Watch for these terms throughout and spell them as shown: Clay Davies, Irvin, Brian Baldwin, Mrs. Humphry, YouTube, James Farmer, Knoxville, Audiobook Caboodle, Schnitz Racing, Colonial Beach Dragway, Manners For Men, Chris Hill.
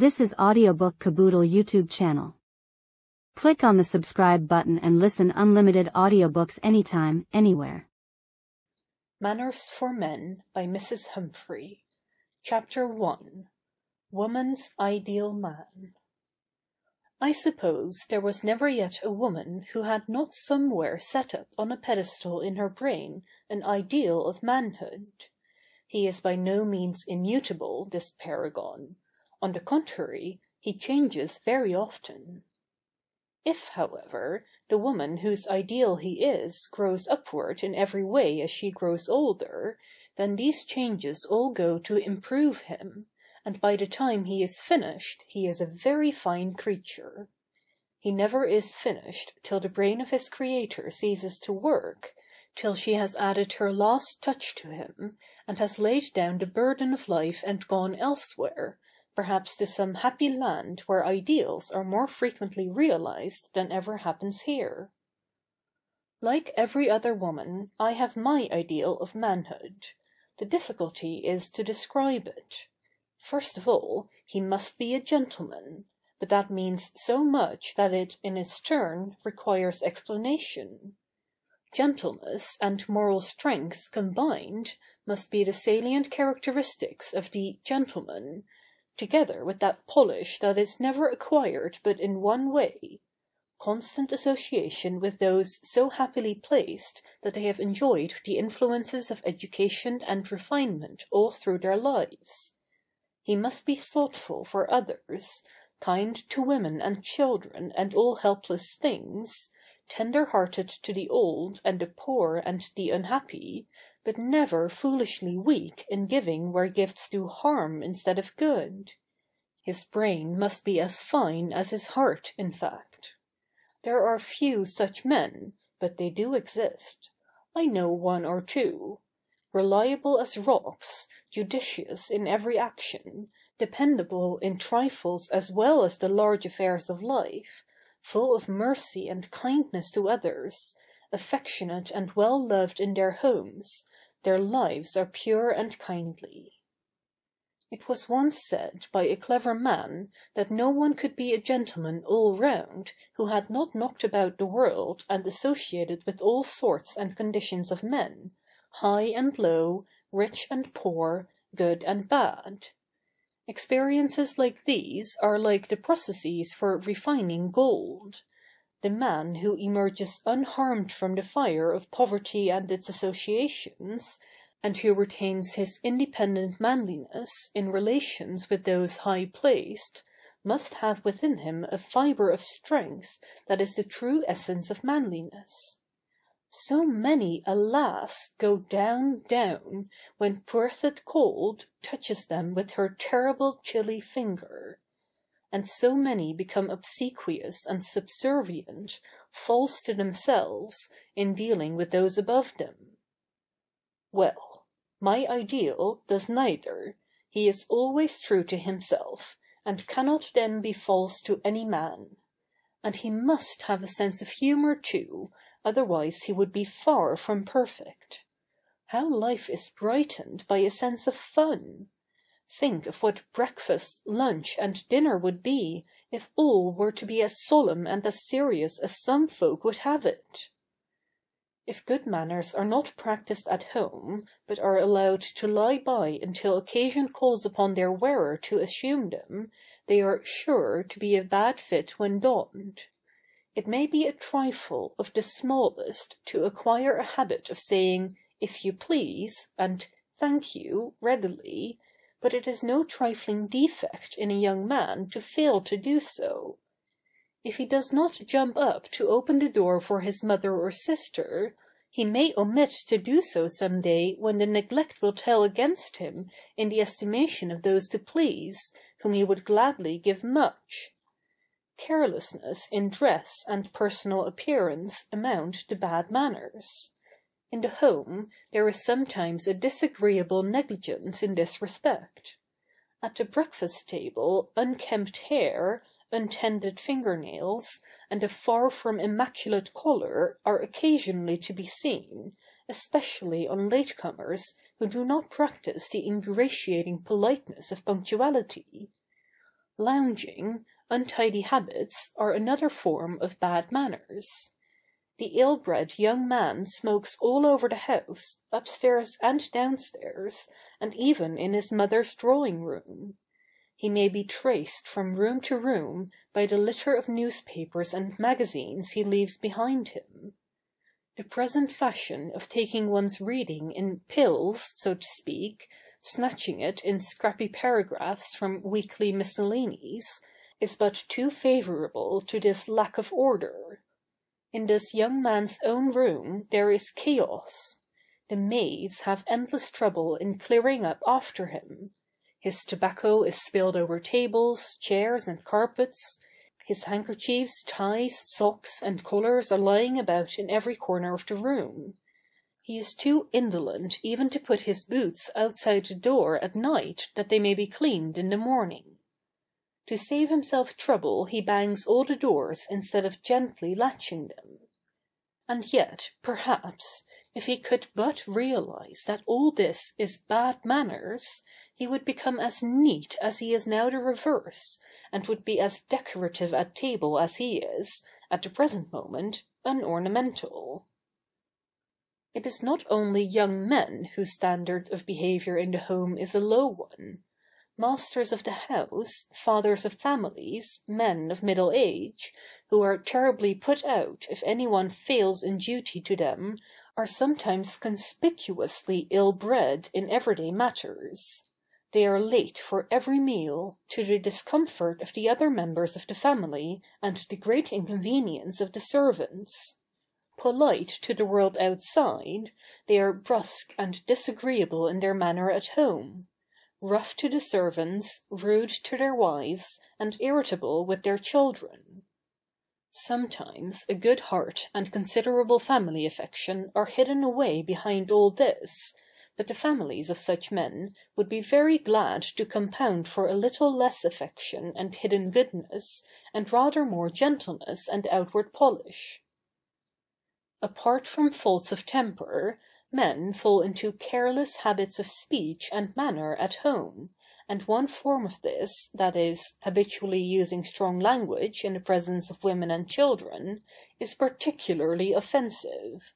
This is Audiobook Caboodle YouTube channel. Click on the subscribe button and listen unlimited audiobooks anytime, anywhere. Manners for Men by Mrs. Humphry. Chapter 1. Woman's Ideal Man. I suppose there was never yet a woman who had not somewhere set up on a pedestal in her brain an ideal of manhood. He is by no means immutable, this paragon. On the contrary, he changes very often. If, however, the woman whose ideal he is grows upward in every way as she grows older, then these changes all go to improve him, and by the time he is finished he is a very fine creature. He never is finished till the brain of his creator ceases to work, till she has added her last touch to him, and has laid down the burden of life and gone elsewhere, perhaps to some happy land where ideals are more frequently realized than ever happens here. Like every other woman, I have my ideal of manhood. The difficulty is to describe it. First of all, he must be a gentleman, but that means so much that it, in its turn, requires explanation. Gentleness and moral strength combined must be the salient characteristics of the gentleman, together with that polish that is never acquired but in one way, constant association with those so happily placed that they have enjoyed the influences of education and refinement all through their lives. He must be thoughtful for others, kind to women and children and all helpless things, tender-hearted to the old and the poor and the unhappy, but never foolishly weak in giving where gifts do harm instead of good. His brain must be as fine as his heart, in fact. There are few such men, but they do exist. I know one or two. Reliable as rocks, judicious in every action, dependable in trifles as well as the large affairs of life, full of mercy and kindness to others, affectionate and well-loved in their homes, their lives are pure and kindly. It was once said by a clever man that no one could be a gentleman all round who had not knocked about the world and associated with all sorts and conditions of men, high and low, rich and poor, good and bad. Experiences like these are like the processes for refining gold. The man who emerges unharmed from the fire of poverty and its associations, and who retains his independent manliness in relations with those high-placed, must have within him a fibre of strength that is the true essence of manliness. So many, alas, go down, down, when Perthed cold touches them with her terrible chilly finger. And so many become obsequious and subservient, false to themselves, in dealing with those above them. Well, my ideal does neither. He is always true to himself, and cannot then be false to any man. And he must have a sense of humour too, otherwise he would be far from perfect. How life is brightened by a sense of fun! Think of what breakfast, lunch, and dinner would be if all were to be as solemn and as serious as some folk would have it. If good manners are not practised at home, but are allowed to lie by until occasion calls upon their wearer to assume them, they are sure to be a bad fit when donned. It may be a trifle of the smallest to acquire a habit of saying, "if you please," and "thank you," readily, but it is no trifling defect in a young man to fail to do so. If he does not jump up to open the door for his mother or sister, he may omit to do so some day when the neglect will tell against him in the estimation of those to please, whom he would gladly give much. Carelessness in dress and personal appearance amount to bad manners. In the home, there is sometimes a disagreeable negligence in this respect. At the breakfast table, unkempt hair, untended fingernails, and a far from immaculate collar are occasionally to be seen, especially on latecomers who do not practice the ingratiating politeness of punctuality. Lounging, untidy habits, are another form of bad manners. The ill-bred young man smokes all over the house, upstairs and downstairs, and even in his mother's drawing-room. He may be traced from room to room by the litter of newspapers and magazines he leaves behind him. The present fashion of taking one's reading in pills, so to speak, snatching it in scrappy paragraphs from weekly miscellanies, is but too favourable to this lack of order. In this young man's own room there is chaos. The maids have endless trouble in clearing up after him. His tobacco is spilled over tables, chairs, and carpets. His handkerchiefs, ties, socks, and collars are lying about in every corner of the room. He is too indolent even to put his boots outside the door at night that they may be cleaned in the morning. To save himself trouble he bangs all the doors instead of gently latching them. And yet, perhaps, if he could but realize that all this is bad manners, he would become as neat as he is now the reverse, and would be as decorative at table as he is, at the present moment, unornamental. It is not only young men whose standard of behaviour in the home is a low one. Masters of the house, fathers of families, men of middle age, who are terribly put out if anyone fails in duty to them, are sometimes conspicuously ill-bred in everyday matters. They are late for every meal, to the discomfort of the other members of the family and the great inconvenience of the servants. Polite to the world outside, they are brusque and disagreeable in their manner at home. Rough to the servants, rude to their wives, and irritable with their children. Sometimes a good heart and considerable family affection are hidden away behind all this, but the families of such men would be very glad to compound for a little less affection and hidden goodness, and rather more gentleness and outward polish. Apart from faults of temper, men fall into careless habits of speech and manner at home, and one form of this, that is, habitually using strong language in the presence of women and children, is particularly offensive.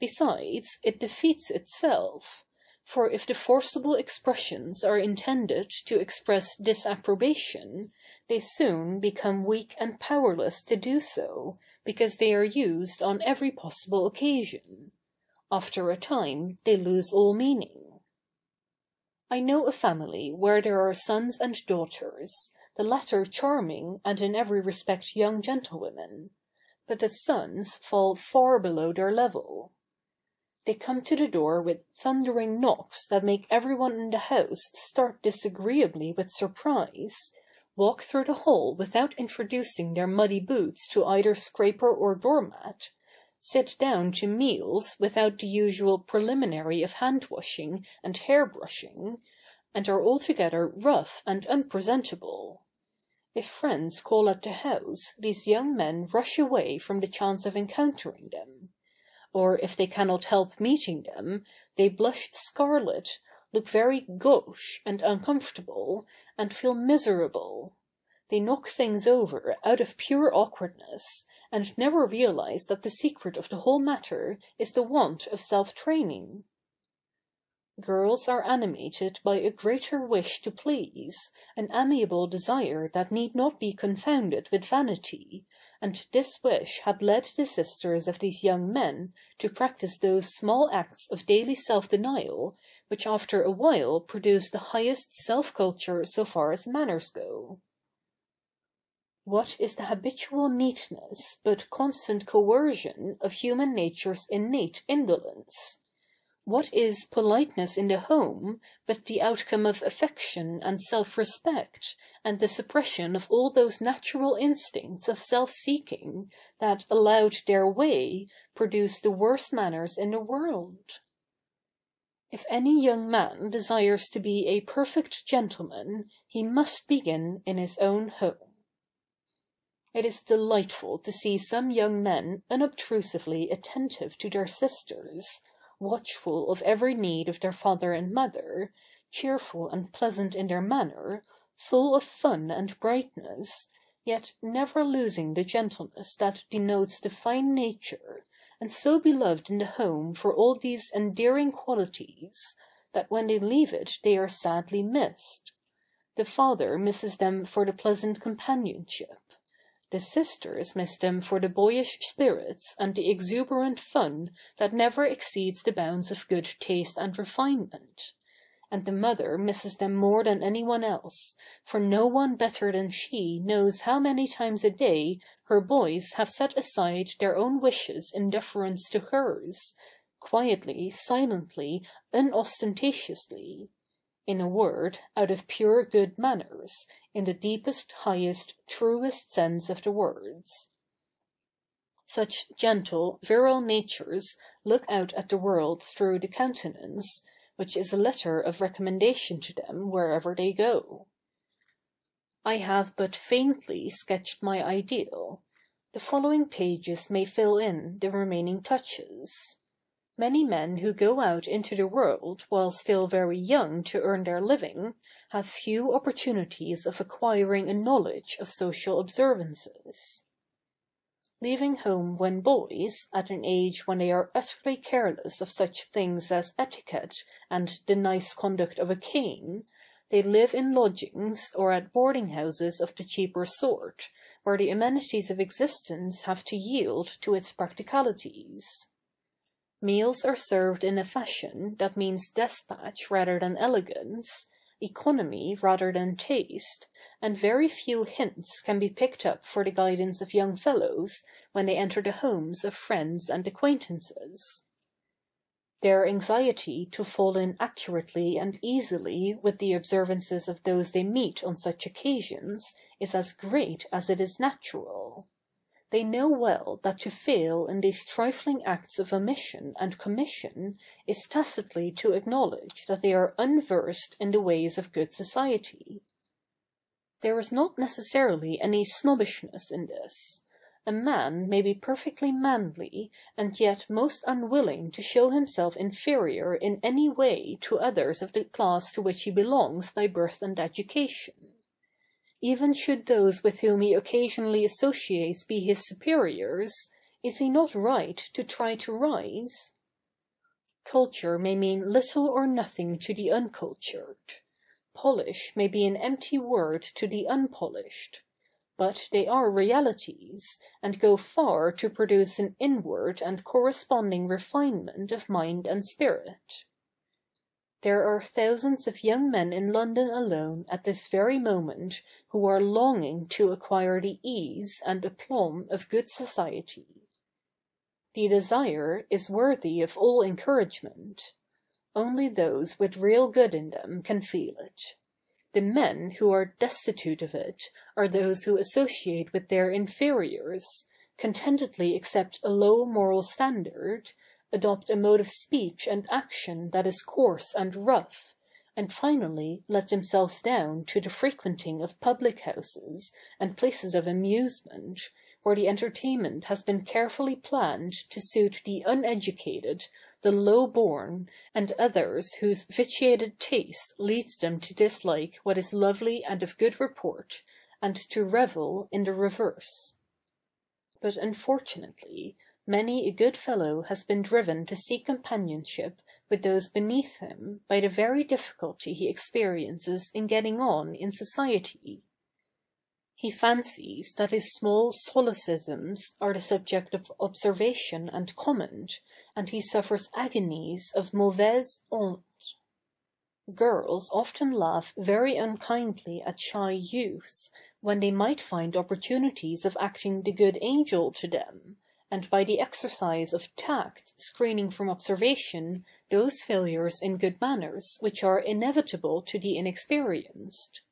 Besides, it defeats itself, for if the forcible expressions are intended to express disapprobation, they soon become weak and powerless to do so, because they are used on every possible occasion. After a time, they lose all meaning. I know a family where there are sons and daughters, the latter charming and in every respect young gentlewomen, but the sons fall far below their level. They come to the door with thundering knocks that make everyone in the house start disagreeably with surprise, walk through the hall without introducing their muddy boots to either scraper or doormat, sit down to meals without the usual preliminary of hand-washing and hair-brushing, and are altogether rough and unpresentable. If friends call at the house, these young men rush away from the chance of encountering them. Or if they cannot help meeting them, they blush scarlet, look very gauche and uncomfortable, and feel miserable. They knock things over out of pure awkwardness, and never realize that the secret of the whole matter is the want of self-training. Girls are animated by a greater wish to please, an amiable desire that need not be confounded with vanity, and this wish had led the sisters of these young men to practice those small acts of daily self-denial, which after a while produce the highest self-culture so far as manners go. What is the habitual neatness but constant coercion of human nature's innate indolence? What is politeness in the home but the outcome of affection and self-respect, and the suppression of all those natural instincts of self-seeking that, allowed their way, produce the worst manners in the world? If any young man desires to be a perfect gentleman, he must begin in his own home. It is delightful to see some young men unobtrusively attentive to their sisters, watchful of every need of their father and mother, cheerful and pleasant in their manner, full of fun and brightness, yet never losing the gentleness that denotes the fine nature, and so beloved in the home for all these endearing qualities, that when they leave it they are sadly missed. The father misses them for the pleasant companionship. The sisters miss them for the boyish spirits and the exuberant fun that never exceeds the bounds of good taste and refinement. And the mother misses them more than anyone else, for no one better than she knows how many times a day her boys have set aside their own wishes in deference to hers, quietly, silently, unostentatiously. In a word, out of pure good manners, in the deepest, highest, truest sense of the words. Such gentle, virile natures look out at the world through the countenance, which is a letter of recommendation to them wherever they go. I have but faintly sketched my ideal. The following pages may fill in the remaining touches. Many men who go out into the world while still very young to earn their living have few opportunities of acquiring a knowledge of social observances. Leaving home when boys, at an age when they are utterly careless of such things as etiquette and the nice conduct of a cane, they live in lodgings or at boarding-houses of the cheaper sort, where the amenities of existence have to yield to its practicalities. Meals are served in a fashion that means despatch rather than elegance, economy rather than taste, and very few hints can be picked up for the guidance of young fellows when they enter the homes of friends and acquaintances. Their anxiety to fall in accurately and easily with the observances of those they meet on such occasions is as great as it is natural. They know well that to fail in these trifling acts of omission and commission is tacitly to acknowledge that they are unversed in the ways of good society. There is not necessarily any snobbishness in this. A man may be perfectly manly, and yet most unwilling to show himself inferior in any way to others of the class to which he belongs by birth and education. Even should those with whom he occasionally associates be his superiors, is he not right to try to rise? Culture may mean little or nothing to the uncultured. Polish may be an empty word to the unpolished. But they are realities, and go far to produce an inward and corresponding refinement of mind and spirit. There are thousands of young men in London alone at this very moment who are longing to acquire the ease and aplomb of good society. The desire is worthy of all encouragement. Only those with real good in them can feel it. The men who are destitute of it are those who associate with their inferiors, contentedly accept a low moral standard, adopt a mode of speech and action that is coarse and rough, and finally let themselves down to the frequenting of public houses and places of amusement, where the entertainment has been carefully planned to suit the uneducated, the low-born, and others whose vitiated taste leads them to dislike what is lovely and of good report, and to revel in the reverse. But unfortunately, many a good fellow has been driven to seek companionship with those beneath him by the very difficulty he experiences in getting on in society. He fancies that his small solecisms are the subject of observation and comment, and he suffers agonies of mauvaise honte. Girls often laugh very unkindly at shy youths, when they might find opportunities of acting the good angel to them, and by the exercise of tact screening from observation those failures in good manners which are inevitable to the inexperienced.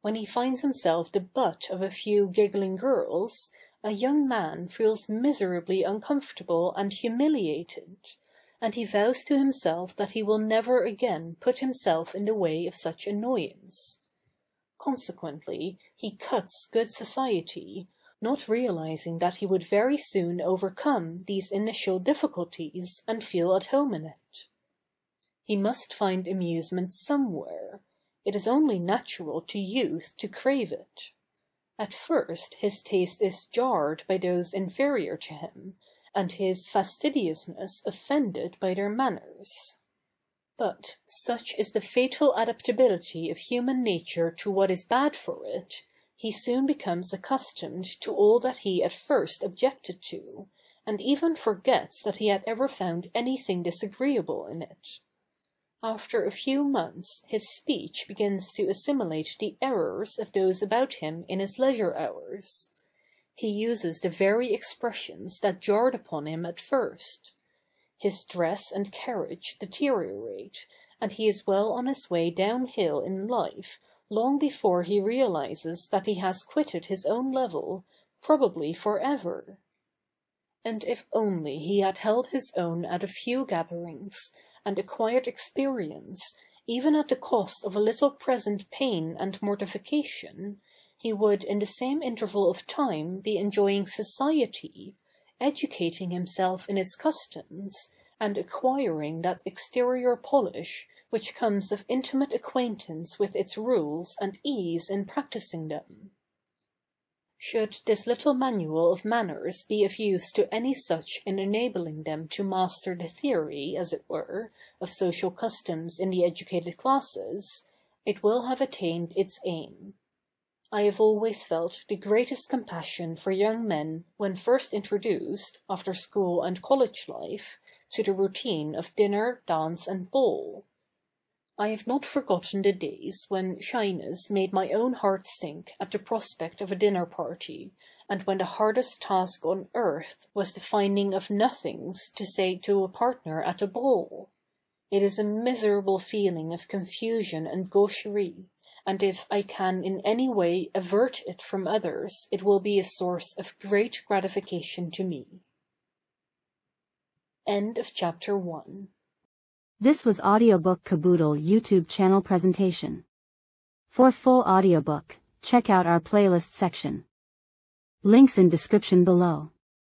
When he finds himself the butt of a few giggling girls, a young man feels miserably uncomfortable and humiliated, and he vows to himself that he will never again put himself in the way of such annoyance. Consequently, he cuts good society, not realizing that he would very soon overcome these initial difficulties and feel at home in it. He must find amusement somewhere. It is only natural to youth to crave it. At first his taste is jarred by those inferior to him, and his fastidiousness offended by their manners. But such is the fatal adaptability of human nature to what is bad for it, he soon becomes accustomed to all that he at first objected to, and even forgets that he had ever found anything disagreeable in it. After a few months his speech begins to assimilate the errors of those about him in his leisure hours. He uses the very expressions that jarred upon him at first. His dress and carriage deteriorate, and he is well on his way downhill in life long before he realizes that he has quitted his own level, probably forever. And if only he had held his own at a few gatherings, and acquired experience, even at the cost of a little present pain and mortification, he would in the same interval of time be enjoying society, educating himself in its customs, and acquiring that exterior polish which comes of intimate acquaintance with its rules and ease in practising them. Should this little manual of manners be of use to any such in enabling them to master the theory, as it were, of social customs in the educated classes, it will have attained its aim. I have always felt the greatest compassion for young men when first introduced, after school and college life, to the routine of dinner, dance, and ball. I have not forgotten the days when shyness made my own heart sink at the prospect of a dinner party, and when the hardest task on earth was the finding of nothings to say to a partner at a ball. It is a miserable feeling of confusion and gaucherie, and if I can in any way avert it from others, it will be a source of great gratification to me. End of Chapter 1. This was Audiobook Caboodle YouTube channel presentation. For full audiobook, check out our playlist section. Links in description below.